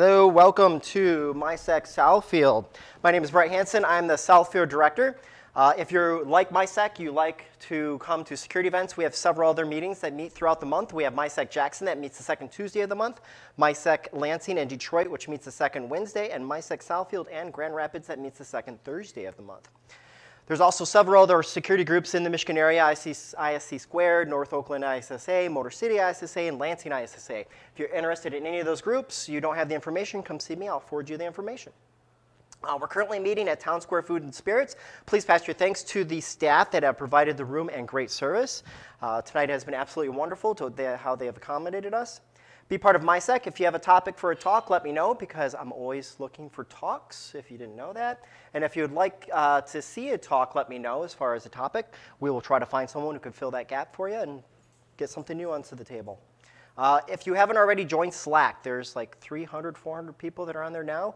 Hello, welcome to MISec Southfield. My name is Brett Hansen. I'm the Southfield Director. If you're like MISec, you like to come to security events, we have several other meetings that meet throughout the month. We have MISec Jackson that meets the second Tuesday of the month, MISec Lansing and Detroit, which meets the second Wednesday, and MISec Southfield and Grand Rapids that meets the second Thursday of the month. There's also several other security groups in the Michigan area, ISC Squared, North Oakland ISSA, Motor City ISSA, and Lansing ISSA. If you're interested in any of those groups, you don't have the information, come see me. I'll forward you the information. We're currently meeting at Town Square Food and Spirits. Please pass your thanks to the staff that have provided the room and great service. Tonight has been absolutely wonderful to how they have accommodated us. Be part of MISec. If you have a topic for a talk, let me know, because I'm always looking for talks, if you didn't know that. And if you'd like to see a talk, let me know as far as a topic. We will try to find someone who can fill that gap for you and get something new onto the table. If you haven't already joined Slack, there's like 300, 400 people that are on there now.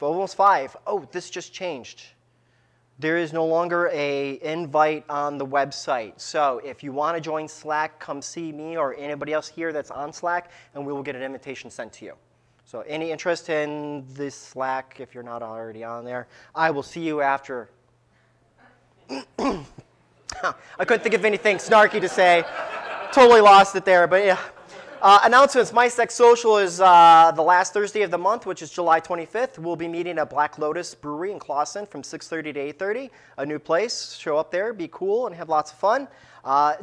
Almost five. Oh, this just changed. There is no longer an invite on the website. So if you want to join Slack, come see me or anybody else here that's on Slack, and we will get an invitation sent to you. So any interest in this Slack, if you're not already on there, I will see you after. I couldn't think of anything snarky to say. Totally lost it there, but yeah. Announcements. MISec Social is the last Thursday of the month, which is July 25th. We'll be meeting at Black Lotus Brewery in Clawson from 6:30 to 8:30. A new place. Show up there, be cool, and have lots of fun.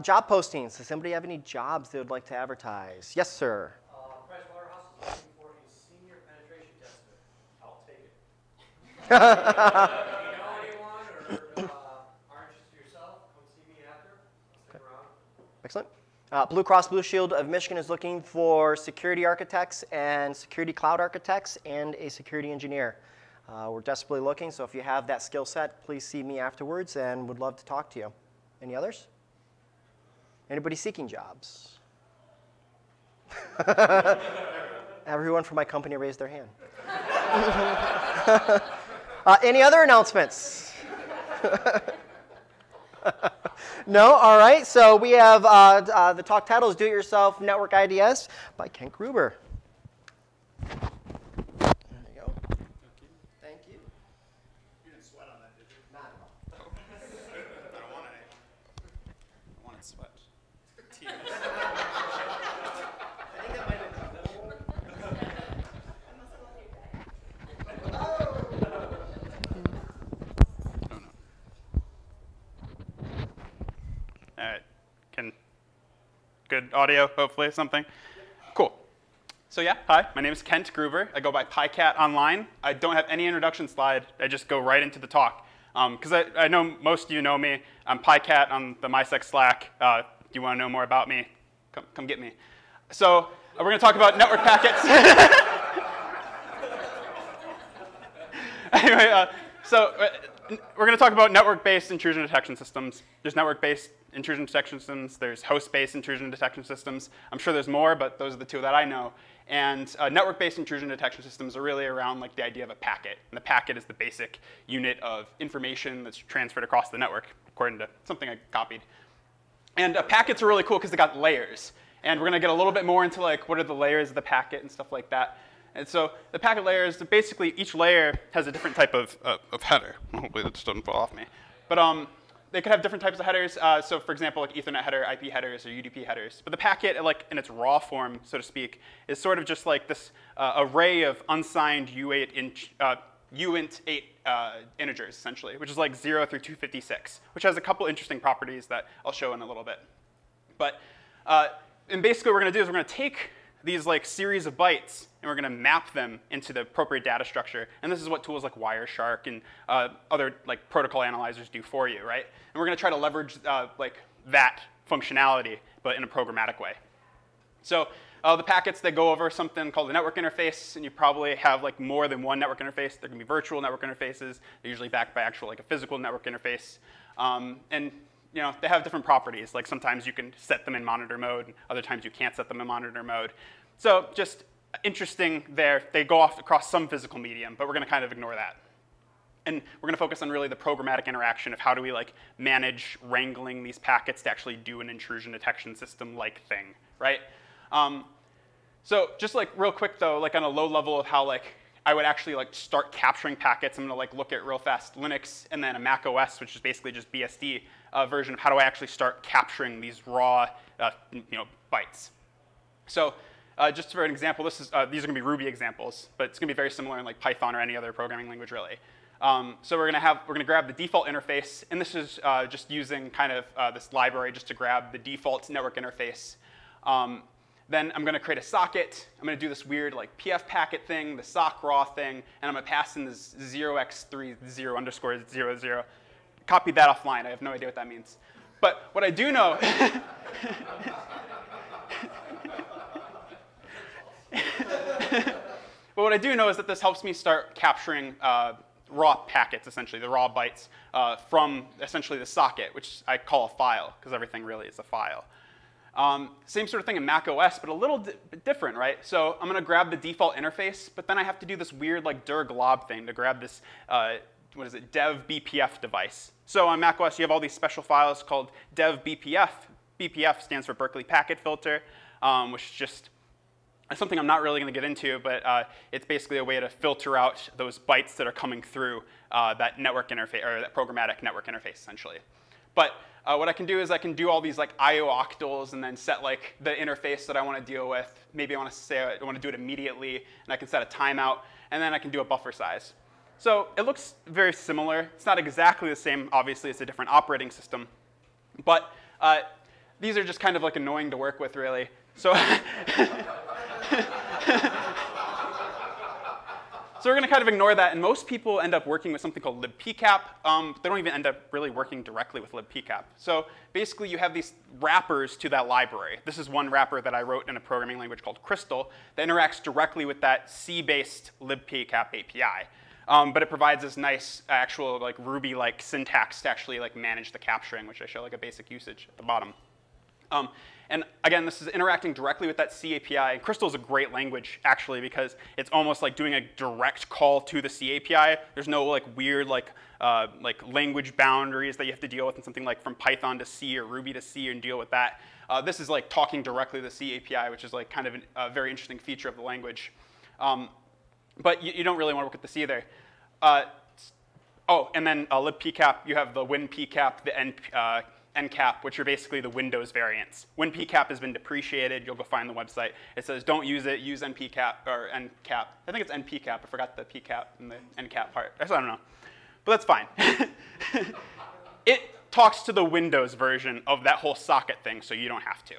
Job postings. Does somebody have any jobs they would like to advertise? Yes, sir. Pricewaterhouse is looking for a senior penetration tester. I'll take it. If you know anyone or are interested yourself, come see me after. Stick around. Excellent. Blue Cross Blue Shield of Michigan is looking for security architects and security cloud architects and a security engineer. We're desperately looking, so if you have that skill set, please see me afterwards and would love to talk to you. Any others? Anybody seeking jobs? Everyone from my company raised their hand. Any other announcements? No? All right. So we have the talk title is Do-It-Yourself Network IDS by Kent Gruber. There you go. Thank you. You didn't sweat on that, did you? Not at all. I don't want any. I wanted sweat. Tears. I think that might have been All right, good audio, hopefully, something. Cool. So yeah, hi, my name is Kent Gruber. I go by PyCat online. I don't have any introduction slide. I just go right into the talk. Because I know most of you know me. I'm PyCat on the MISec Slack. If you want to know more about me, come get me. So we're going to talk about network packets. Anyway, we're going to talk about network-based intrusion detection systems. There's network-based intrusion detection systems. There's host-based intrusion detection systems. I'm sure there's more, but those are the two that I know. And network-based intrusion detection systems are really around like the idea of a packet. And the packet is the basic unit of information that's transferred across the network, according to something I copied. And packets are really cool because they got layers. And we're going to get a little bit more into like what are the layers of the packet and stuff like that. And so the packet layers, basically each layer has a different type of header. Hopefully that just doesn't fall off me. But they could have different types of headers. So for example, like Ethernet header, IP headers, or UDP headers. But the packet, like in its raw form, so to speak, is sort of just like this array of unsigned uint8 integers, essentially, which is like 0 through 256, which has a couple interesting properties that I'll show in a little bit. But and basically what we're going to do is we're going to take these like series of bytes, and we're going to map them into the appropriate data structure. And this is what tools like Wireshark and other like protocol analyzers do for you, right? And we're going to try to leverage like that functionality, but in a programmatic way. So the packets, they go over something called the network interface, and you probably have like more than one network interface. There can be virtual network interfaces. They're usually backed by actual like a physical network interface, and you know, they have different properties. Like sometimes you can set them in monitor mode, and other times you can't set them in monitor mode. So just interesting there. They go off across some physical medium, but we're going to kind of ignore that. And we're going to focus on really the programmatic interaction of how do we like manage wrangling these packets to actually do an intrusion detection system like thing, right? So just like real quick though, like on a low level of how like I would actually like start capturing packets, I'm gonna like look at real fast Linux and then a Mac OS, which is basically just BSD version of how do I actually start capturing these raw bytes. So just for an example, this is these are gonna be Ruby examples, but it's gonna be very similar in like Python or any other programming language really. So we're gonna grab the default interface, and this is just using kind of this library just to grab the default network interface. Then I'm going to create a socket. I'm going to do this weird like pf packet thing, the sock raw thing, and I'm going to pass in this 0x30_00. Copy that offline. I have no idea what that means. But what I do know is that this helps me start capturing raw packets, essentially, the raw bytes from essentially the socket, which I call a file because everything really is a file. Same sort of thing in Mac OS, but a little bit different, right? So I'm going to grab the default interface, but then I have to do this weird like dir glob thing to grab this, what is it, dev BPF device. So on Mac OS, you have all these special files called dev BPF. BPF stands for Berkeley Packet Filter, which is just something I'm not really going to get into, but it's basically a way to filter out those bytes that are coming through that network interface, or that programmatic network interface, essentially. But what I can do is I can do all these like IO octals and then set like the interface that I want to deal with. Maybe I want to say I want to do it immediately, and I can set a timeout, and then I can do a buffer size. So it looks very similar. It's not exactly the same. Obviously, it's a different operating system. But these are just kind of like annoying to work with, really. So, so we're going to kind of ignore that, and most people end up working with something called libpcap. They don't even end up really working directly with libpcap. So basically, you have these wrappers to that library. This is one wrapper that I wrote in a programming language called Crystal that interacts directly with that C-based libpcap API. But it provides this nice actual like Ruby-like syntax to actually like manage the capturing, which I show like a basic usage at the bottom. And again, this is interacting directly with that C API. Crystal is a great language, actually, because it's almost like doing a direct call to the C API. There's no like weird like language boundaries that you have to deal with in something like from Python to C or Ruby to C and deal with that. This is like talking directly to the C API, which is like kind of a very interesting feature of the language. But you don't really want to work with the C there. Oh, and then libpcap, you have the winpcap, the Npcap, which are basically the Windows variants. Winpcap has been depreciated. You'll go find the website. It says don't use it. Use Npcap or Ncap. I think it's Npcap. I forgot the pcap and the Ncap part. I don't know, but that's fine. It talks to the Windows version of that whole socket thing, so you don't have to.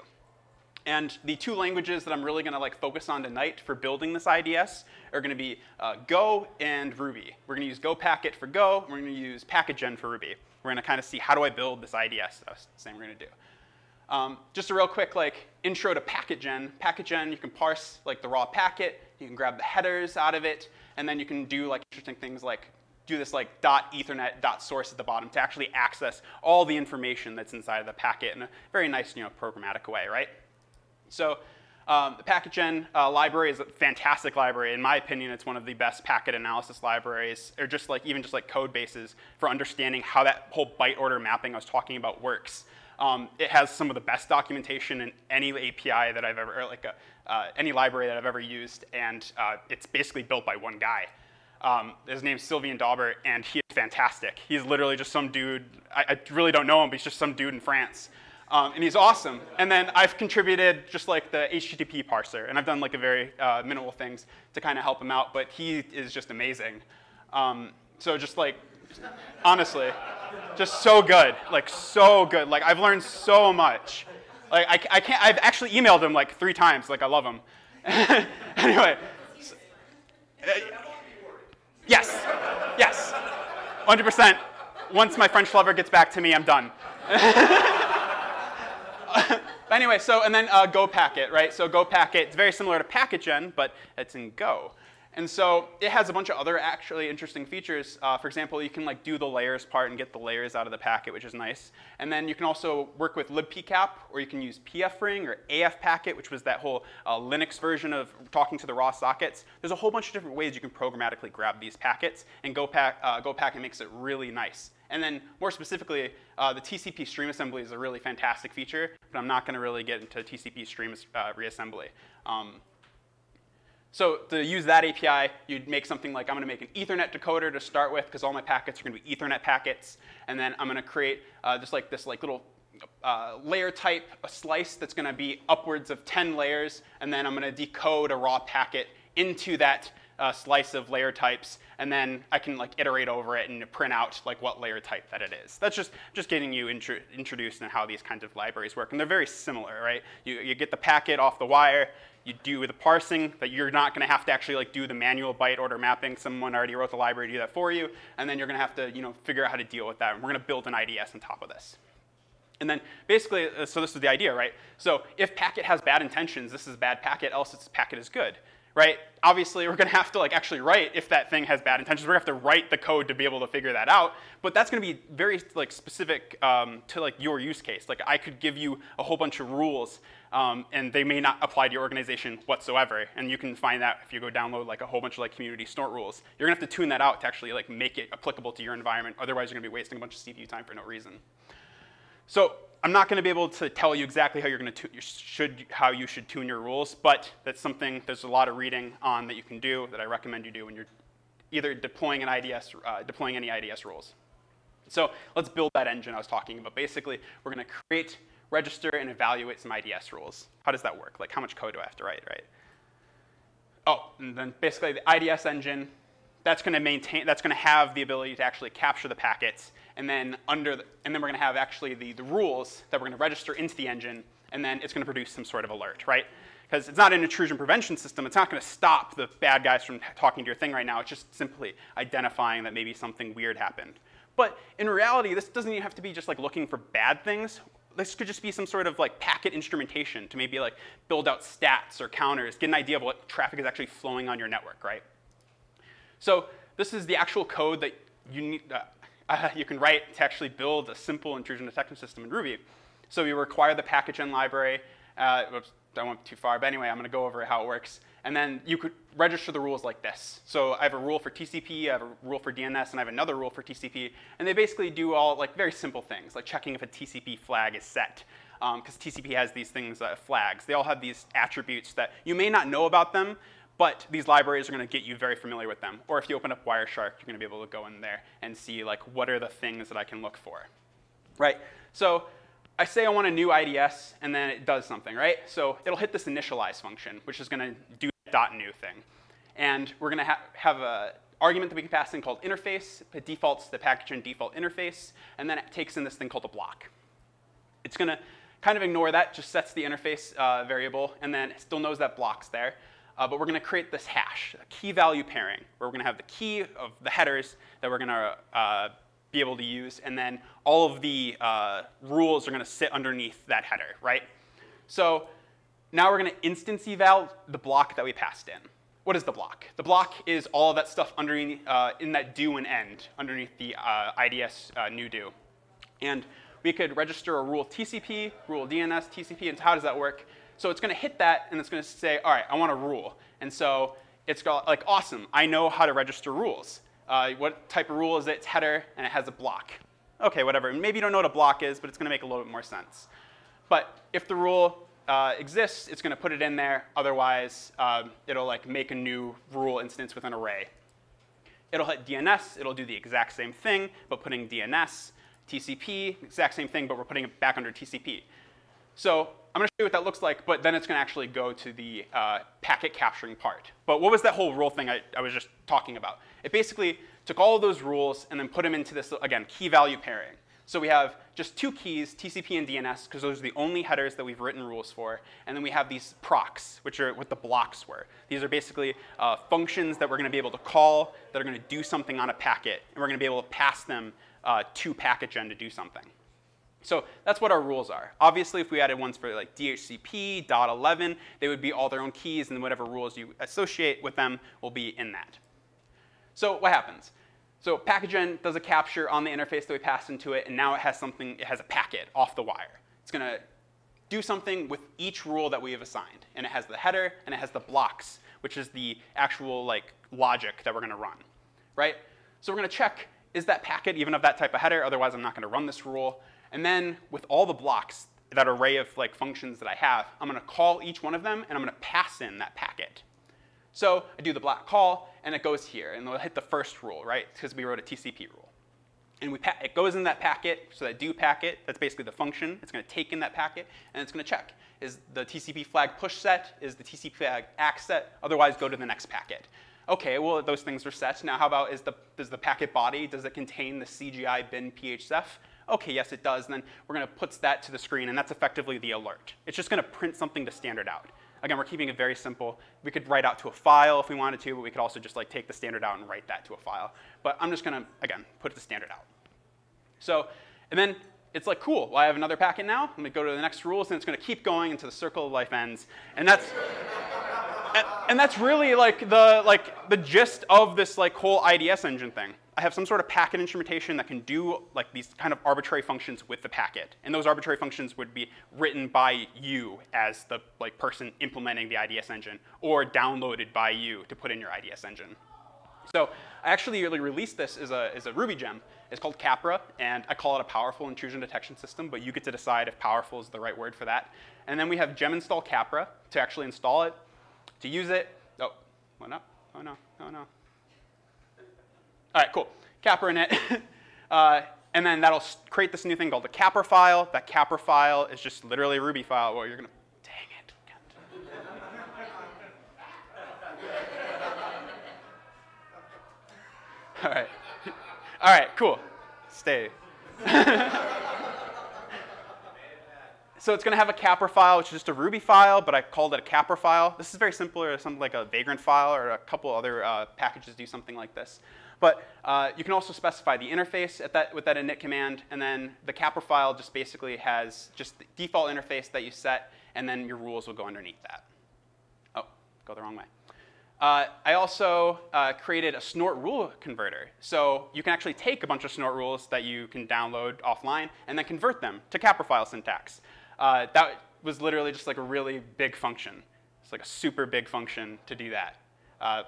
And the two languages that I'm really going to like focus on tonight for building this IDS are going to be Go and Ruby. We're going to use GoPacket for Go. And we're going to use PacketGen for Ruby. We're going to kind of see how do I build this IDS. That's the same we're going to do. Just a real quick like intro to PacketGen. PacketGen, you can parse like the raw packet. You can grab the headers out of it, and then you can do like interesting things like do this like .ethernet.source at the bottom to actually access all the information that's inside of the packet in a very nice programmatic way, right? So the PacketGen library is a fantastic library. In my opinion, it's one of the best packet analysis libraries, or just like even just like code bases for understanding how that whole byte order mapping I was talking about works. It has some of the best documentation in any API that I've ever, or like any library that I've ever used, and it's basically built by one guy. His name's Sylvian Daubert, and he is fantastic. He's literally just some dude. I really don't know him, but he's just some dude in France. And he's awesome. And then I've contributed just like the HTTP parser, and I've done like a very minimal things to kind of help him out, but he is just amazing. So just like, honestly, just so good, like so good. Like I've learned so much. Like I can't, I've actually emailed him like 3 times, like I love him. Anyway. So, yes, yes, 100%. Once my French lover gets back to me, I'm done. But anyway, so, and then GoPacket, right? So GoPacket, it's very similar to PacketGen, but it's in Go. And so it has a bunch of other actually interesting features. For example, you can like do the layers part and get the layers out of the packet, which is nice. And then you can also work with libpcap, or you can use pfring or afpacket, which was that whole Linux version of talking to the raw sockets. There's a whole bunch of different ways you can programmatically grab these packets, and GoPacket makes it really nice. And then more specifically, the TCP stream assembly is a really fantastic feature, but I'm not going to really get into TCP stream reassembly. So to use that API, you'd make something like, I'm going to make an Ethernet decoder to start with, because all my packets are going to be Ethernet packets. And then I'm going to create just like this like little layer type, a slice that's going to be upwards of 10 layers. And then I'm going to decode a raw packet into that slice of layer types. And then I can like iterate over it and print out like what layer type that it is. That's just getting you introduced in how these kinds of libraries work. And they're very similar, right? You get the packet off the wire. You do the parsing, that you're not going to have to actually like do the manual byte order mapping. Someone already wrote the library to do that for you. And then you're going to have to, you know, figure out how to deal with that. And we're going to build an IDS on top of this. And then basically, so this is the idea, right? So if packet has bad intentions, this is a bad packet, else this packet is good, right? Obviously, we're going to have to like actually write, if that thing has bad intentions, we're going to have to write the code to be able to figure that out. But that's going to be very like specific to like your use case. Like I could give you a whole bunch of rules and they may not apply to your organization whatsoever. And you can find that if you go download like a whole bunch of like community Snort rules. You're going to have to tune that out to actually like make it applicable to your environment. Otherwise, you're going to be wasting a bunch of CPU time for no reason. So I'm not going to be able to tell you exactly how you're going to how you should tune your rules, but that's something there's a lot of reading on that you can do that I recommend you do when you're either deploying an IDS, deploying any IDS rules. So let's build that engine I was talking about. Basically, we're going to create, register, and evaluate some IDS rules. How does that work? Like, how much code do I have to write, right? Oh, and then basically the IDS engine. That's going to maintain. That's going to have the ability to actually capture the packets, and then and then we're going to have actually the rules that we're going to register into the engine, and then it's going to produce some sort of alert, right? Because it's not an intrusion prevention system. It's not going to stop the bad guys from talking to your thing right now. It's just simply identifying that maybe something weird happened. But in reality, this doesn't even have to be just like looking for bad things. This could just be some sort of like packet instrumentation to maybe like build out stats or counters, get an idea of what traffic is actually flowing on your network, right? So this is the actual code that you need, you can write to actually build a simple intrusion detection system in Ruby. So you require the PacketGen library. Oops, I went too far, but anyway, I'm going to go over how it works. And then you could register the rules like this. So I have a rule for TCP, I have a rule for DNS, and I have another rule for TCP. And they basically do all like very simple things, like checking if a TCP flag is set. Because TCP has these things, flags. They all have these attributes that you may not know about them, but these libraries are going to get you very familiar with them. Or if you open up Wireshark, you're going to be able to go in there and see like what are the things that I can look for, right? So I say I want a new IDS, and then it does something, right? So it'll hit this initialize function, which is going to do .new thing. And we're going to have an argument that we can pass in called interface. It defaults to the PacketGen default interface, and then it takes in this thing called a block. It's going to kind of ignore that, just sets the interface variable, and then it still knows that block's there. But we're going to create this hash, a key value pairing, where we're going to have the key of the headers that we're going to be able to use, and then all of the rules are going to sit underneath that header, right? So now we're going to instance eval the block that we passed in. What is the block? The block is all of that stuff underneath, in that do and end, underneath the IDS new do. And we could register a rule TCP, rule DNS, TCP, and how does that work? So it's going to hit that, and it's going to say, all right, I want a rule. And so it's got, like, awesome, I know how to register rules. What type of rule is it? It's header, and it has a block. OK, whatever. Maybe you don't know what a block is, but it's going to make a little bit more sense. But if the rule exists, it's going to put it in there. Otherwise, it'll like make a new rule instance with an array. It'll hit DNS. It'll do the exact same thing, but putting DNS. TCP, exact same thing, but we're putting it back under TCP. So I'm going to show you what that looks like, but then it's going to actually go to the packet capturing part. But what was that whole rule thing I was just talking about? It basically took all of those rules and then put them into this, again, key value pairing. So we have just two keys, TCP and DNS, because those are the only headers that we've written rules for. And then we have these procs, which are what the blocks were. These are basically functions that we're going to be able to call that are going to do something on a packet. And we're going to be able to pass them to PacketGen to do something. So that's what our rules are. Obviously, if we added ones for like DHCP, .11, they would be all their own keys, and whatever rules you associate with them will be in that. So what happens? So PacketGen does a capture on the interface that we passed into it, and now it has something. It has a packet off the wire. It's going to do something with each rule that we have assigned, and it has the header and it has the blocks, which is the actual like logic that we're going to run, right? So we're going to check, is that packet even of that type of header? Otherwise, I'm not going to run this rule. And then with all the blocks, that array of like functions that I have, I'm going to call each one of them, and I'm going to pass in that packet. So I do the black call, and it goes here, and it'll hit the first rule, right? Because we wrote a TCP rule. And it goes in that packet, so that do packet, that's basically the function. It's going to take in that packet, and it's going to check. Is the TCP flag push set? Is the TCP flag ACK set? Otherwise, go to the next packet. OK, well, those things were set. Now, how about does the packet body, does it contain the CGI bin PHF? OK, yes, it does. And then we're going to put that to the screen, and that's effectively the alert. It's just going to print something to standard out. Again, we're keeping it very simple. We could write out to a file if we wanted to, but we could also just like take the standard out and write that to a file. But I'm just going to, again, put the standard out. So, and then it's like, cool, well, I have another packet now. I'm going to go to the next rules, and it's going to keep going until the circle of life ends. And that's, and that's really like the gist of this like whole IDS engine thing. I have some sort of packet instrumentation that can do like these kind of arbitrary functions with the packet. And those arbitrary functions would be written by you as the like person implementing the IDS engine, or downloaded by you to put in your IDS engine. So I actually released this as a Ruby gem. It's called Capra, and I call it a powerful intrusion detection system, but you get to decide if powerful is the right word for that. And then we have gem install Capra to actually install it, to use it. Oh, what up? Oh no, oh no. All right, cool. Capra in it. And then that'll create this new thing called the Capra file. That Capra file is just literally a Ruby file. Well, you're going to, dang it. All right. All right, cool. Stay. So it's going to have a Capra file, which is just a Ruby file, but I called it a Capra file. This is very simple, or something like a Vagrant file, or a couple other packages do something like this. But you can also specify the interface at that, with that init command, and then the Capra file just basically has just the default interface that you set, and then your rules will go underneath that. Oh, go the wrong way. I also created a Snort rule converter. So you can actually take a bunch of Snort rules that you can download offline and then convert them to Capra file syntax. That was literally just like a really big function. It's like a super big function to do that.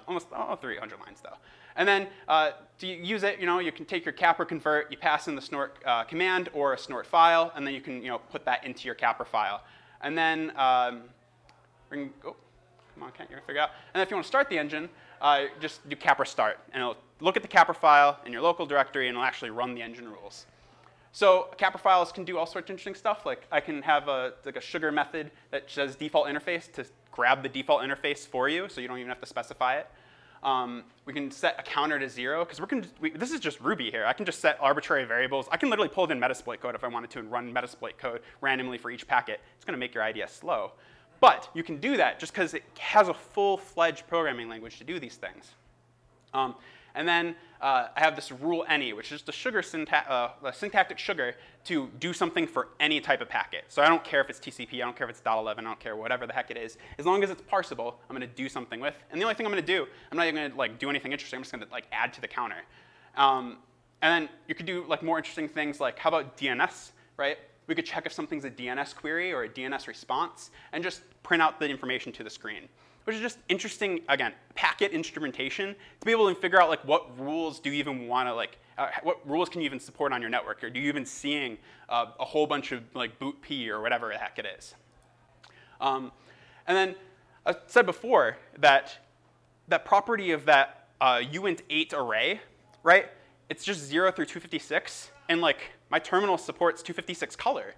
Almost 300 lines though. And then to use it, you can take your Capra convert, you pass in the Snort command or a Snort file, and then you can put that into your Capra file. And then we can go, come on, Kent, you're gonna figure it out. And then if you want to start the engine, just do Capra start, and it'll look at the Capra file in your local directory, and it'll actually run the engine rules. So Capra files can do all sorts of interesting stuff. Like I can have like a sugar method that says default interface to grab the default interface for you, so you don't even have to specify it. We can set a counter to 0, because this is just Ruby here. I can just set arbitrary variables. I can literally pull in Metasploit code if I wanted to and run Metasploit code randomly for each packet. It's going to make your IDS slow. But you can do that just because it has a full-fledged programming language to do these things. And then I have this rule any, which is the sugar syntactic sugar to do something for any type of packet. So I don't care if it's TCP, I don't care if it's .11, I don't care whatever the heck it is. As long as it's parsable, I'm going to do something with. And the only thing I'm going to do, I'm not even going to like do anything interesting. I'm just going to like add to the counter. And then you could do like more interesting things, like how about DNS, right? We could check if something's a DNS query or a DNS response, and just print out the information to the screen, which is just interesting, again, packet instrumentation to be able to figure out like what rules do you even want to like, what rules can you even support on your network, or do you even seeing a whole bunch of like boot P or whatever the heck it is. And then I said before that that property of that uint8 array, right? It's just 0 through 256, and like my terminal supports 256 color.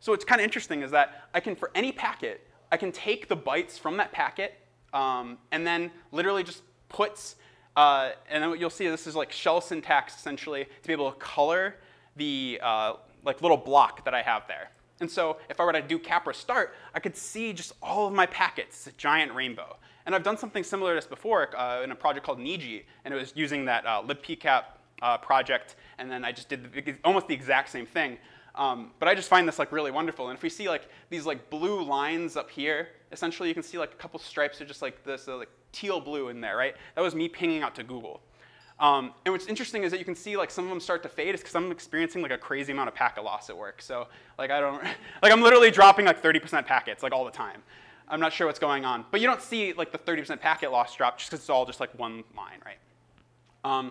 So what's kind of interesting is that I can, for any packet, I can take the bytes from that packet. And then literally just puts, and then what you'll see, this is like shell syntax essentially to be able to color the like little block that I have there. And so if I were to do Capra start, I could see just all of my packets. It's a giant rainbow. And I've done something similar to this before in a project called Niji, and it was using that libpcap project, and then I just did almost the exact same thing. But I just find this like really wonderful. And if we see like these like blue lines up here, essentially you can see like a couple stripes are just like this like teal blue in there, right? That was me pinging out to Google. And what's interesting is that you can see like some of them start to fade is because I'm experiencing like a crazy amount of packet loss at work. So like I don't, like I'm literally dropping like 30% packets like all the time. I'm not sure what's going on. But you don't see like the 30% packet loss drop just because it's all just like one line, right?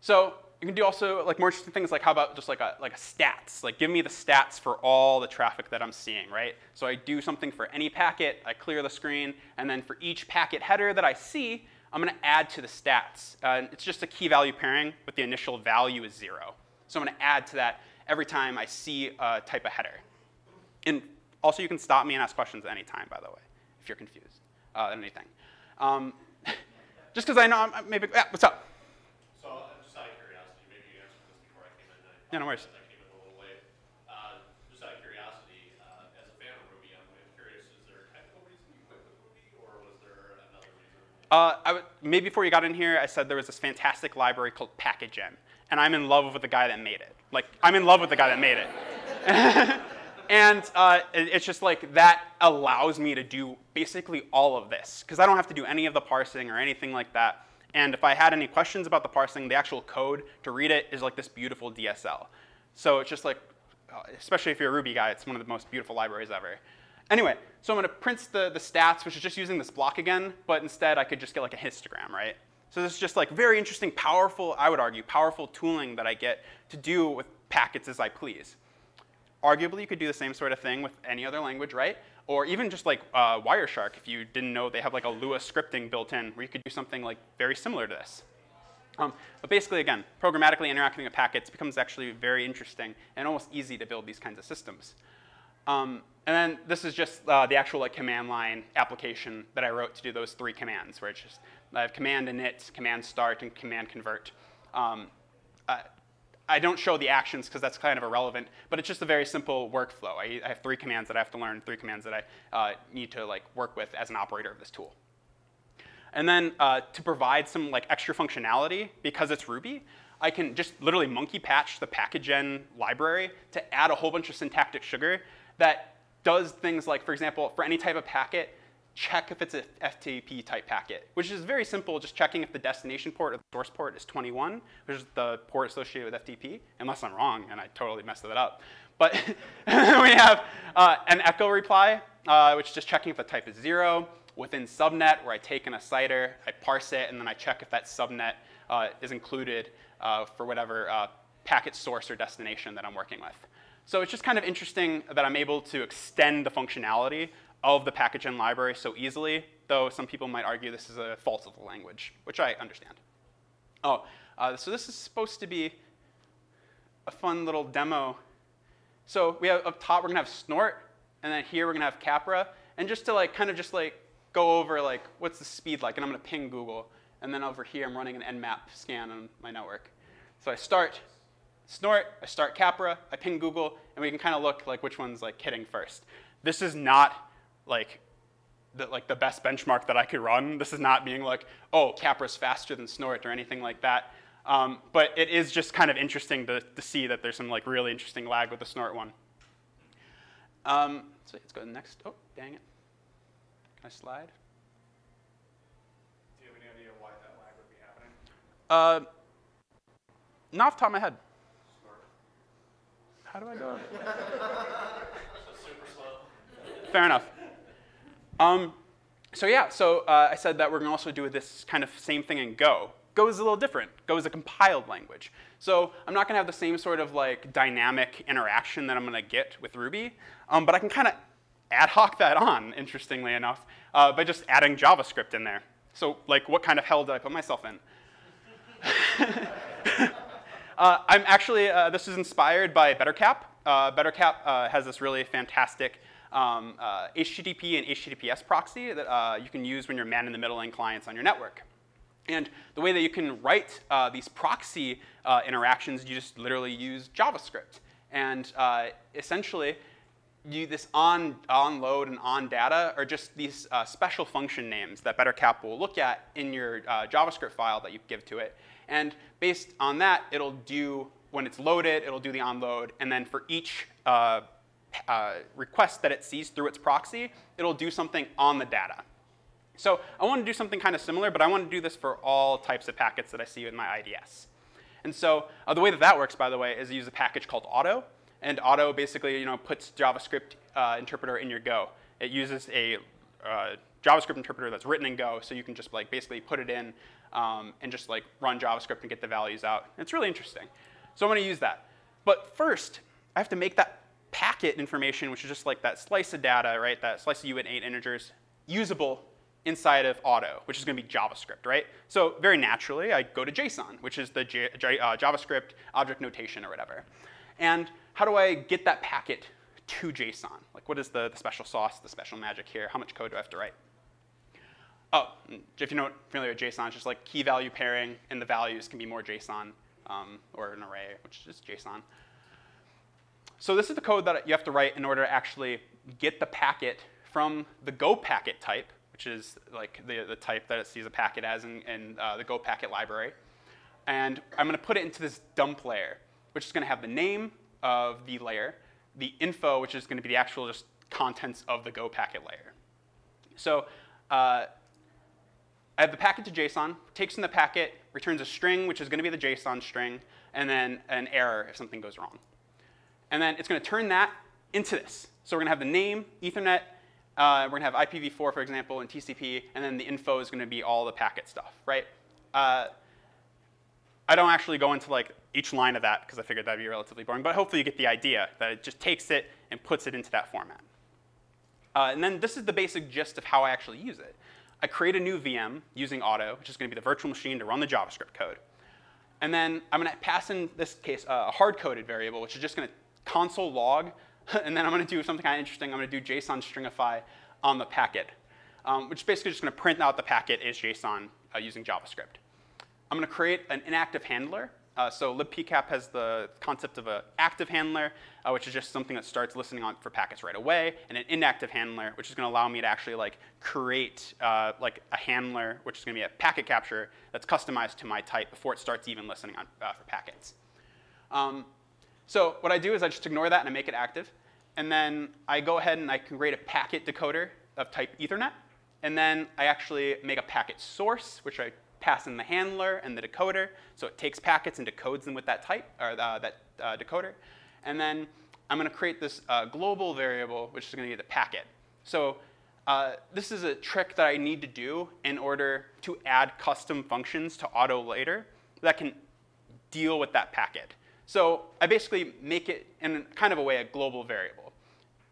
So You can do also like more interesting things like how about just like a stats, like give me the stats for all the traffic that I'm seeing, right? So I do something for any packet, I clear the screen, and then for each packet header that I see, I'm going to add to the stats. It's just a key value pairing, but the initial value is 0. So I'm going to add to that every time I see a type of header. And also you can stop me and ask questions at any time, by the way, if you're confused at anything. Just because I know I'm maybe, yeah, what's up? So just out of curiosity, maybe you answered this before I came in. Yeah, no worries. Maybe before you got in here, I said there was this fantastic library called PacketGen, and I'm in love with the guy that made it. Like, I'm in love with the guy that made it. And it's just like, that allows me to do basically all of this, because I don't have to do any of the parsing or anything like that. And if I had any questions about the parsing, the actual code to read it is like this beautiful DSL. So it's just like, especially if you're a Ruby guy, it's one of the most beautiful libraries ever. Anyway, so I'm going to print the stats, which is just using this block again, but instead I could just get like a histogram, right? So this is just like very interesting, powerful, I would argue, powerful tooling that I get to do with packets as I please. Arguably, you could do the same sort of thing with any other language, right? Or even just like Wireshark, if you didn't know, they have like a Lua scripting built in where you could do something like very similar to this. But basically, again, programmatically interacting with packets becomes actually very interesting and almost easy to build these kinds of systems. And then this is just the actual like command line application that I wrote to do those 3 commands, where it's just I have command init, command start, and command convert. I don't show the actions because that's kind of irrelevant, but it's just a very simple workflow. I have 3 commands that I have to learn, 3 commands that I need to like work with as an operator of this tool. And then to provide some like extra functionality, because it's Ruby, I can just literally monkey patch the PacketGen library to add a whole bunch of syntactic sugar that does things like, for example, for any type of packet, check if it's a FTP type packet, which is very simple, just checking if the destination port or the source port is 21, which is the port associated with FTP, unless I'm wrong and I totally messed that up. But we have an echo reply, which is just checking if the type is 0. Within subnet, where I take an ascider, I parse it, and then I check if that subnet is included for whatever packet source or destination that I'm working with. So it's just kind of interesting that I'm able to extend the functionality of the PacketGen library so easily, though some people might argue this is a fault of the language, which I understand. So this is supposed to be a fun little demo. So we have up top, we're going to have Snort, and then here we're going to have Capra. And just to like kind of just like go over like what's the speed like, and I'm going to ping Google. And then over here, I'm running an Nmap scan on my network. So I start Snort, I start Capra, I ping Google, and we can kind of look like which one's like hitting first. This is not like the best benchmark that I could run. This is not being like, oh, Capra's faster than Snort or anything like that. But it is just kind of interesting to see that there's some like really interesting lag with the Snort one. So let's go to the next. Oh, dang it. Can I slide? Do you have any idea why that lag would be happening? Not off the top of my head. How do I go? Super slow. Fair enough. So I said that we're going to also do this kind of same thing in Go. Go is a little different. Go is a compiled language. So I'm not going to have the same sort of like dynamic interaction that I'm going to get with Ruby, but I can kind of ad hoc that on, interestingly enough, by just adding JavaScript in there. So like, what kind of hell did I put myself in? I'm actually, this is inspired by BetterCap. BetterCap has this really fantastic HTTP and HTTPS proxy that you can use when you're man-in-the-middling clients on your network. And the way that you can write these proxy interactions, you just literally use JavaScript. And essentially, this on load and on data are just these special function names that BetterCap will look at in your JavaScript file that you give to it. And based on that, it'll do, when it's loaded, it'll do the onload. And then for each request that it sees through its proxy, it'll do something on the data. So I want to do something kind of similar, but I want to do this for all types of packets that I see in my IDS. And so the way that that works, by the way, is you use a package called Otto. And Otto basically puts JavaScript interpreter in your Go. It uses a JavaScript interpreter that's written in Go, so you can just like basically put it in and just like run JavaScript and get the values out. It's really interesting. So I'm going to use that. But first, I have to make that packet information, which is just like that slice of data, right? That slice of U8 integers, usable inside of Otto, which is going to be JavaScript, right? So very naturally, I go to JSON, which is the JavaScript object notation or whatever. And how do I get that packet to JSON? Like, what is the special sauce, the special magic here? How much code do I have to write? Oh, if you're not familiar with JSON, it's just like key value pairing, and the values can be more JSON or an array, which is JSON. So this is the code that you have to write in order to actually get the packet from the Go packet type, which is like the type that it sees a packet as in the Go packet library. And I'm going to put it into this dump layer, which is going to have the name of the layer, the info, which is going to be the actual just contents of the Go packet layer. So I have the packet to JSON, takes in the packet, returns a string, which is going to be the JSON string, and then an error if something goes wrong. And then it's going to turn that into this. So we're going to have the name, Ethernet, we're going to have IPv4, for example, and TCP, and then the info is going to be all the packet stuff, right? I don't actually go into like each line of that because I figured that'd be relatively boring, but hopefully you get the idea that it just takes it and puts it into that format. And then this is the basic gist of how I actually use it. I create a new VM using Otto, which is going to be the virtual machine to run the JavaScript code. And then I'm going to pass in this case a hard-coded variable, which is just going to console log, and then I'm going to do something kind of interesting. I'm going to do JSON stringify on the packet, which is basically just going to print out the packet as JSON using JavaScript. I'm going to create an inactive handler. So libpcap has the concept of an active handler, which is just something that starts listening on for packets right away, and an inactive handler, which is going to allow me to actually like create like a handler, which is going to be a packet capture that's customized to my type before it starts even listening on, for packets. So what I do is I just ignore that and I make it active. And then I go ahead and I create a packet decoder of type Ethernet. And then I actually make a packet source, which I pass in the handler and the decoder. So it takes packets and decodes them with that type, or that decoder. And then I'm going to create this global variable, which is going to be the packet. So this is a trick that I need to do in order to add custom functions to Otto later that can deal with that packet. So I basically make it, in kind of a way, a global variable.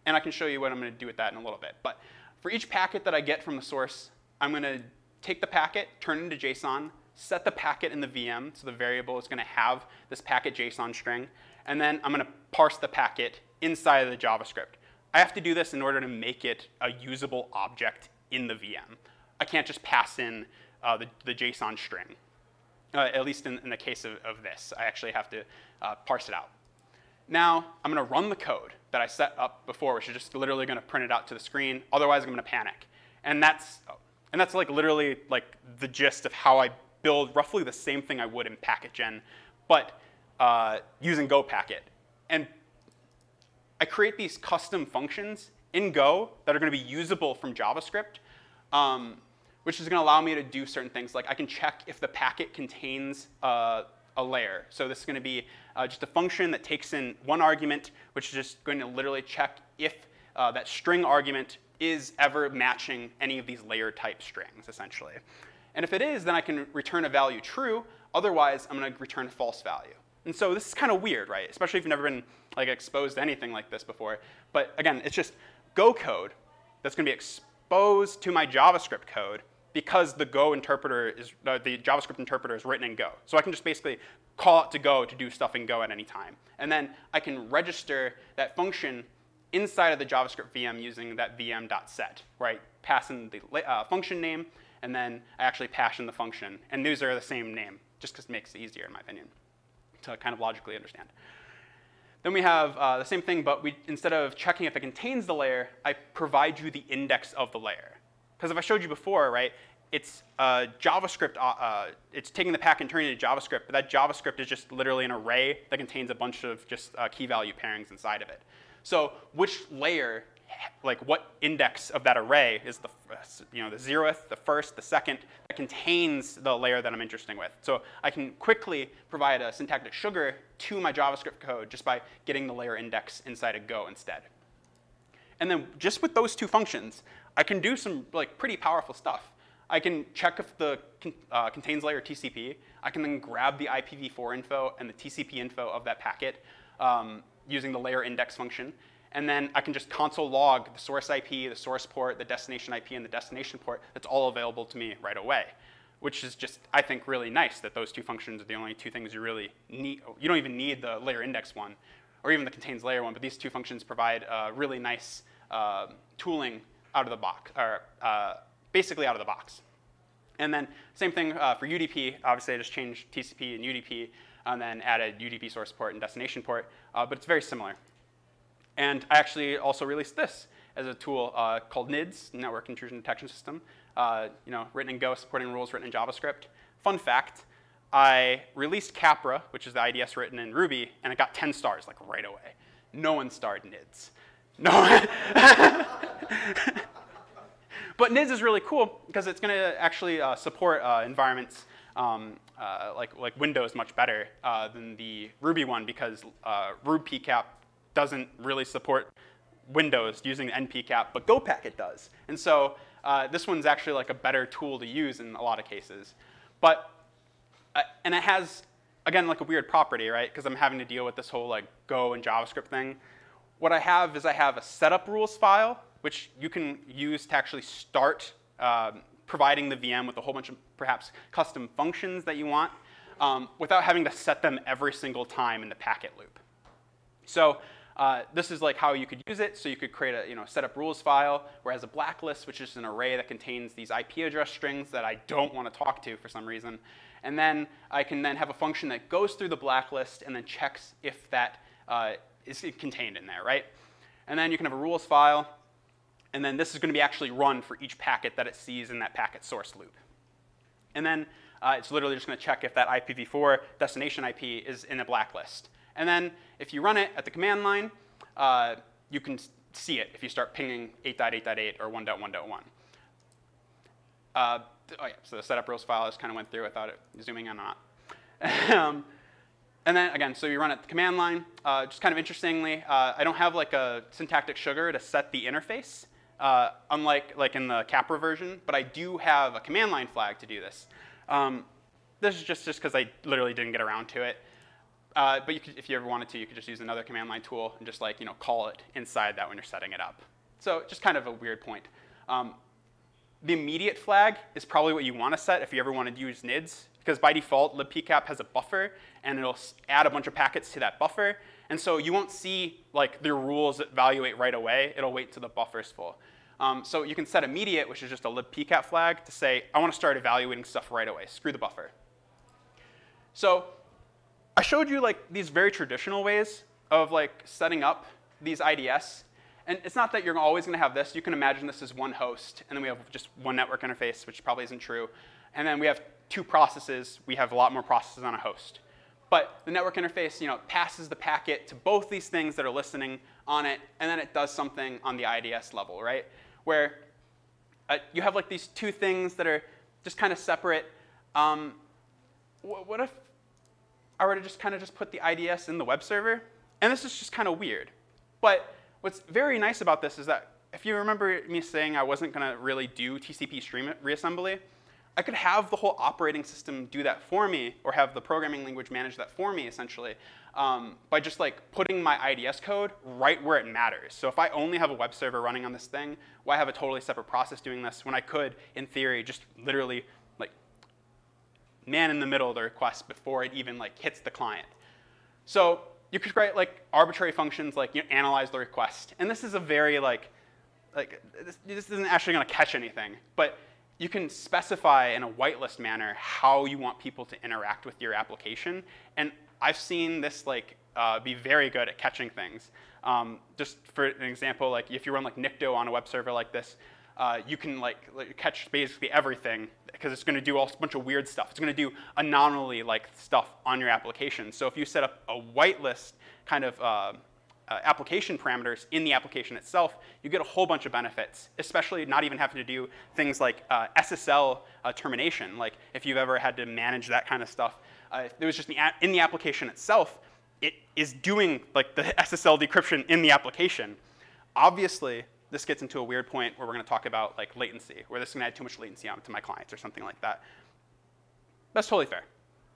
And I can show you what I'm going to do with that in a little bit. But for each packet that I get from the source, I'm going to take the packet, turn it into JSON, set the packet in the VM, so the variable is going to have this packet JSON string, and then I'm going to parse the packet inside of the JavaScript. I have to do this in order to make it a usable object in the VM. I can't just pass in the JSON string. At least in the case of this, I actually have to parse it out. Now, I'm going to run the code that I set up before, which is just literally going to print it out to the screen. Otherwise, I'm going to panic. And that's like literally like the gist of how I build roughly the same thing I would in PacketGen, but using GoPacket. And I create these custom functions in Go that are going to be usable from JavaScript. Which is going to allow me to do certain things. Like I can check if the packet contains a layer. So this is going to be just a function that takes in one argument, which is just going to literally check if that string argument is ever matching any of these layer type strings, essentially. And if it is, then I can return a value true. Otherwise, I'm going to return a false value. And so this is kind of weird, right? Especially if you've never been like exposed to anything like this before. But again, it's just Go code that's going to be exposed to my JavaScript code, because the Go interpreter is, the JavaScript interpreter is written in Go. So I can just basically call out to Go to do stuff in Go at any time. And then I can register that function inside of the JavaScript VM using that vm.set, where I pass in the function name, and then I actually pass in the function. And these are the same name, just because it makes it easier, in my opinion, to kind of logically understand. Then we have the same thing, but instead of checking if it contains the layer, I provide you the index of the layer. Because if I showed you before, right, it's JavaScript, it's taking the packet and turning it into JavaScript, but that JavaScript is just literally an array that contains a bunch of just key value pairings inside of it. So which layer, like what index of that array is the, the 0th, the 1st, the 2nd, that contains the layer that I'm interested with. So I can quickly provide a syntactic sugar to my JavaScript code just by getting the layer index inside of Go instead. And then just with those two functions, I can do some like pretty powerful stuff. I can check if the contains layer TCP. I can then grab the IPv4 info and the TCP info of that packet using the layer index function. And then I can just console log the source IP, the source port, the destination IP, and the destination port. That's all available to me right away, which is just, I think, really nice that those two functions are the only two things you really need. You don't even need the layer index one or even the contains layer one, but these two functions provide really nice tooling out of the box, or basically out of the box. And then same thing for UDP. Obviously, I just changed TCP and UDP and then added UDP source port and destination port, but it's very similar. And I actually also released this as a tool called NIDS, Network Intrusion Detection System, written in Go, supporting rules written in JavaScript. Fun fact, I released Capra, which is the IDS written in Ruby, and it got 10 stars like right away. No one starred NIDS. No one. But NIDS is really cool because it's going to actually support environments like Windows much better than the Ruby one, because libpcap doesn't really support Windows using Npcap, but GoPacket does. And so this one's actually like a better tool to use in a lot of cases. But and it has, again, like a weird property, right? Because I'm having to deal with this whole like Go and JavaScript thing. What I have is I have a setup rules file, which you can use to actually start providing the VM with a whole bunch of perhaps custom functions that you want without having to set them every single time in the packet loop. So this is like how you could use it. So you could create a setup rules file where it has a blacklist, which is an array that contains these IP address strings that I don't want to talk to for some reason. And then I can then have a function that goes through the blacklist and then checks if that is contained in there, right? And then you can have a rules file. And then this is going to be actually run for each packet that it sees in that packet source loop. And then it's literally just going to check if that IPv4 destination IP is in a blacklist. And then if you run it at the command line, you can see it if you start pinging 8.8.8 or 1.1.1. So the setup rules file just kind of went through without it zooming in or not. And then again, so you run it at the command line. Just kind of interestingly, I don't have like a syntactic sugar to set the interface, unlike like in the Capra version, but I do have a command line flag to do this. This is just because I literally didn't get around to it. But you could, if you ever wanted to, you could just use another command line tool and just like call it inside that when you're setting it up. So just kind of a weird point. The immediate flag is probably what you want to set if you ever wanted to use NIDS, because by default libpcap has a buffer and it'll add a bunch of packets to that buffer, and so you won't see like the rules that evaluate right away. It'll wait till the buffer's full. So you can set immediate, which is just a libpcap flag to say I want to start evaluating stuff right away. Screw the buffer. So I showed you like these very traditional ways of like setting up these IDS. And it's not that you're always going to have this. You can imagine this as one host, and then we have just one network interface, which probably isn't true. And then we have two processes. We have a lot more processes on a host. But the network interface passes the packet to both these things that are listening on it, and then it does something on the IDS level, right? Where you have like these two things that are just kind of separate. What if I were to just kind of just put the IDS in the web server? And this is just kind of weird. But what's very nice about this is that if you remember me saying I wasn't going to really do TCP stream reassembly, I could have the whole operating system do that for me, or have the programming language manage that for me, essentially, by just like putting my IDS code right where it matters. So if I only have a web server running on this thing, why have a totally separate process doing this when I could, in theory, just literally man in the middle of the request before it even like hits the client. So you could create like arbitrary functions like analyze the request. And this is a very this isn't actually going to catch anything, but you can specify in a whitelist manner how you want people to interact with your application. And I've seen this be very good at catching things. Just for an example, like if you run like Nikto on a web server like this, you can catch basically everything, because it's going to do a bunch of weird stuff. It's going to do anomaly-like stuff on your application. So if you set up a whitelist kind of application parameters in the application itself, you get a whole bunch of benefits, especially not even having to do things like SSL termination. Like if you've ever had to manage that kind of stuff, it was just in the application itself, it is doing like the SSL decryption in the application. Obviously, this gets into a weird point where we're going to talk about like latency, where this is going to add too much latency on to my clients or something like that. That's totally fair,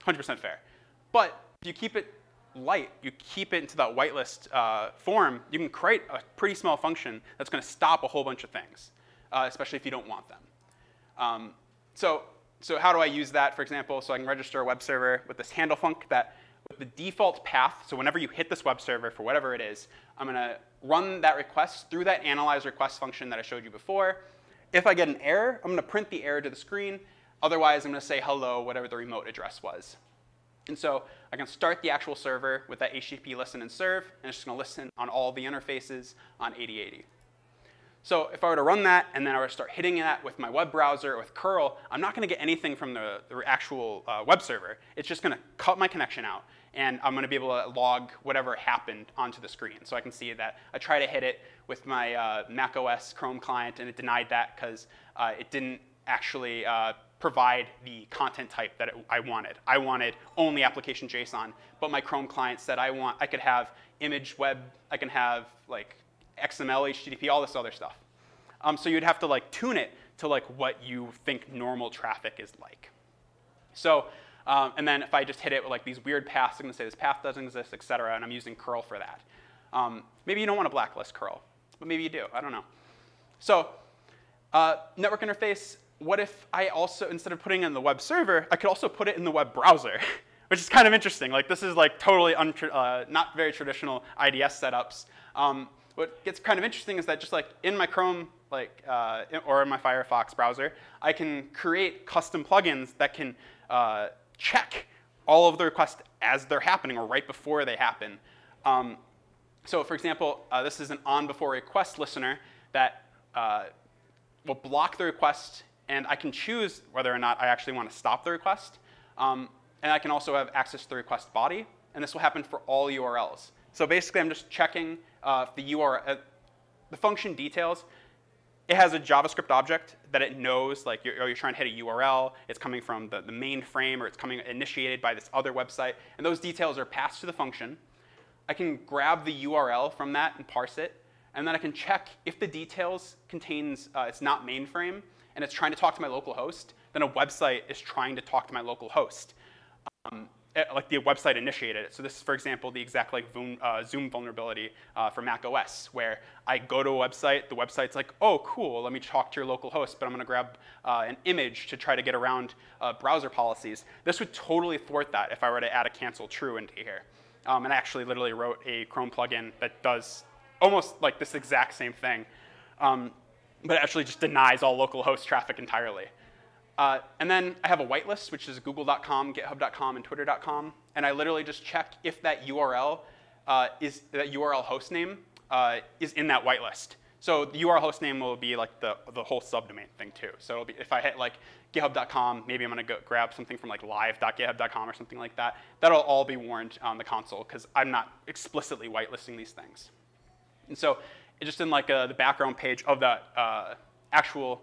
100% fair. But if you keep it light, you keep it into that whitelist form, you can create a pretty small function that's going to stop a whole bunch of things, especially if you don't want them. So how do I use that, for example? So I can register a web server with this handle func that with the default path, so whenever you hit this web server for whatever it is, I'm going to run that request through that analyze request function that I showed you before. If I get an error, I'm going to print the error to the screen. Otherwise, I'm going to say hello, whatever the remote address was. And so I can start the actual server with that HTTP listen and serve, and it's just going to listen on all the interfaces on 8080. So if I were to run that, and then I were to start hitting that with my web browser or with curl, I'm not going to get anything from the actual web server. It's just going to cut my connection out, and I'm going to be able to log whatever happened onto the screen. So I can see that I tried to hit it with my Mac OS Chrome client, and it denied that because it didn't actually provide the content type that I wanted. I wanted only application JSON, but my Chrome client said I could have image web, I can have like XML, HTTP, all this other stuff. So you'd have to like tune it to like what you think normal traffic is like. So, and then if I just hit it with like these weird paths, I'm going to say this path doesn't exist, et cetera, and I'm using curl for that. Maybe you don't want to blacklist curl, but maybe you do. I don't know. So network interface, what if I also, instead of putting it in the web server, I could also put it in the web browser, which is kind of interesting. Like this is like totally not very traditional IDS setups. What gets kind of interesting is that just like in my Chrome like, or in my Firefox browser, I can create custom plugins that can check all of the requests as they're happening or right before they happen. So for example, this is an on before request listener that will block the request, and I can choose whether or not I actually want to stop the request. And I can also have access to the request body, and this will happen for all URLs. So basically, I'm just checking the URL, the function details. It has a JavaScript object that it knows, like you're trying to hit a URL. It's coming from the main frame, or it's coming initiated by this other website. And those details are passed to the function. I can grab the URL from that and parse it. And then I can check if the details contains, it's not mainframe, and it's trying to talk to my local host, then a website is trying to talk to my local host. Like the website initiated it. So this is, for example, the exact like Zoom vulnerability for Mac OS, where I go to a website, the website's like, oh, cool, let me talk to your local host, but I'm going to grab an image to try to get around browser policies. This would totally thwart that if I were to add a cancel true into here. And I actually literally wrote a Chrome plugin that does almost like this exact same thing, but it actually just denies all local host traffic entirely. And then I have a whitelist, which is google.com, github.com, and twitter.com. And I literally just check if that URL hostname is in that whitelist. So the URL hostname will be like the whole subdomain thing too. So it'll be, if I hit like github.com, maybe I'm going to go grab something from like live.github.com or something like that. That'll all be warned on the console because I'm not explicitly whitelisting these things. And so it just in like the background page of that actual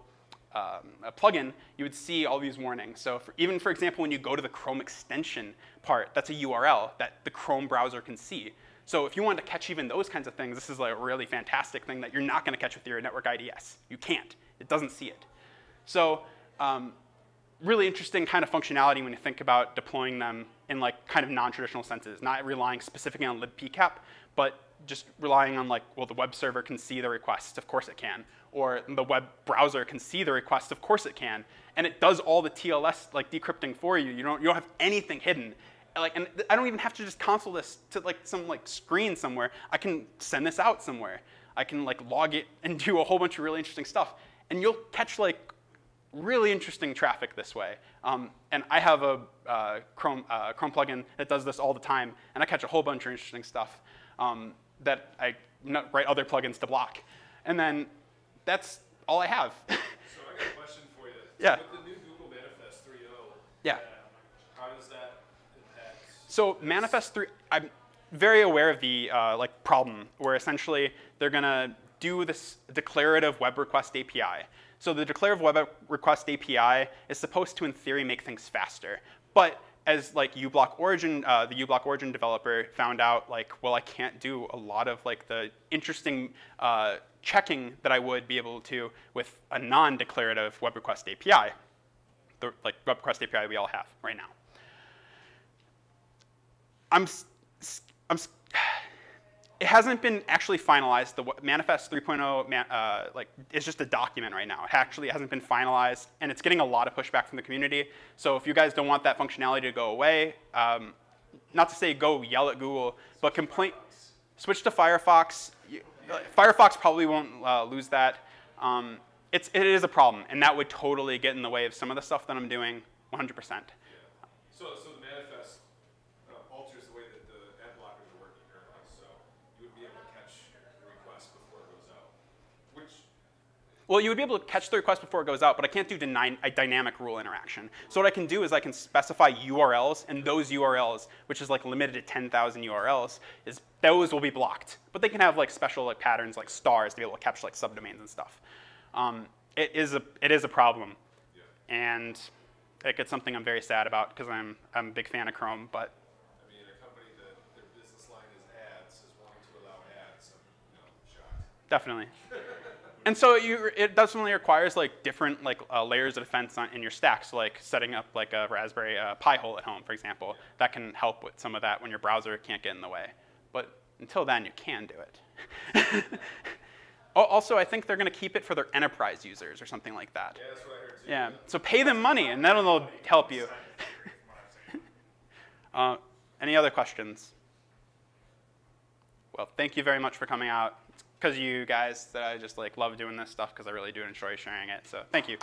a plugin, you would see all these warnings. So even, for example, when you go to the Chrome extension part, that's a URL that the Chrome browser can see. So if you wanted to catch even those kinds of things, this is like a really fantastic thing that you're not going to catch with your network IDS. You can't. It doesn't see it. So really interesting kind of functionality when you think about deploying them in like kind of non-traditional senses, not relying specifically on libpcap, but just relying on like, well, the web server can see the request, of course it can, or the web browser can see the request, of course it can, and it does all the TLS like decrypting for you. You don't have anything hidden, like, and I don't even have to just console this to like some like screen somewhere. I can send this out somewhere. I can like log it and do a whole bunch of really interesting stuff, and you'll catch like really interesting traffic this way. And I have a Chrome plugin that does this all the time, and I catch a whole bunch of interesting stuff. That I write other plugins to block. And then that's all I have. So I got a question for you. Yeah. With the new Google Manifest 3.0, yeah. How does that impact? So Manifest 3, I'm very aware of the like problem where essentially they're going to do this declarative web request API. So the declarative web request API is supposed to, in theory, make things faster. But as like uBlock Origin, the uBlock Origin developer found out, like, well, I can't do a lot of like the interesting checking that I would be able to with a non-declarative web request API, the web request API we all have right now. It hasn't been actually finalized. The Manifest 3.0 is just a document right now. It actually hasn't been finalized, and it's getting a lot of pushback from the community. So if you guys don't want that functionality to go away, not to say go yell at Google, but complain. Switch to Firefox. Firefox probably won't lose that. It is a problem, and that would totally get in the way of some of the stuff that I'm doing, 100%. Yeah. So the manifest alters the way that the ad blockers are working currently, so you would be able to catch the request before it goes out. Well, you would be able to catch the request before it goes out, but I can't do a dynamic rule interaction. So what I can do is I can specify URLs, and those URLs, which is like limited to 10,000 URLs, those will be blocked. But they can have like special patterns like stars to be able to capture like subdomains and stuff. It is a problem, yeah. And it's something I'm very sad about because I'm a big fan of Chrome, but. I mean, a company that their business line is ads is wanting to allow ads. I'm, shocked. Definitely. And so it definitely requires different layers of defense in your stack. So setting up a Raspberry Pi hole at home, for example, that can help with some of that when your browser can't get in the way. But until then, you can do it. Also, I think they're going to keep it for their enterprise users or something like that. Yeah, that's what I heard too. Yeah. So pay them money, and that'll help you. Any other questions? Well, thank you very much for coming out. Because you guys that I just love doing this stuff because I really do enjoy sharing it. So thank you.